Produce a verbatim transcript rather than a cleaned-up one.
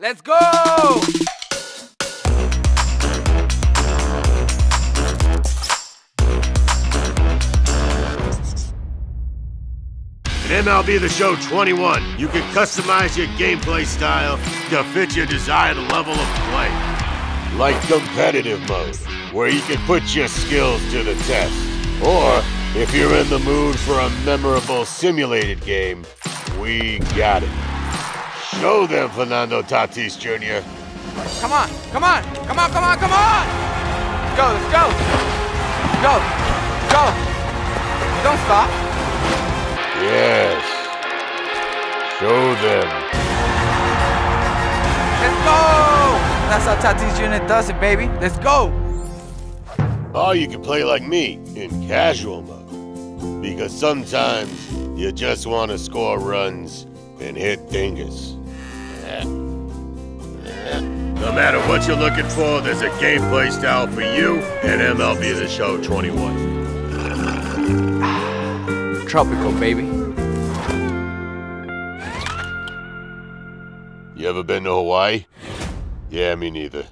Let's go! At M L B The Show twenty-one, you can customize your gameplay style to fit your desired level of play. Like competitive mode, where you can put your skills to the test. Or, if you're in the mood for a memorable simulated game, we got it. Show them, Fernando Tatis Junior Come on, come on, come on, come on, come on! Go, let's go! Go, go! Don't stop! Yes. Show them. Let's go! That's how Tatis Junior does it, baby. Let's go! Or you can play like me, in casual mode. Because sometimes, you just want to score runs and hit dingers. No matter what you're looking for, there's a gameplay style for you at M L B The Show twenty-one. Tropical, baby. You ever been to Hawaii? Yeah, me neither.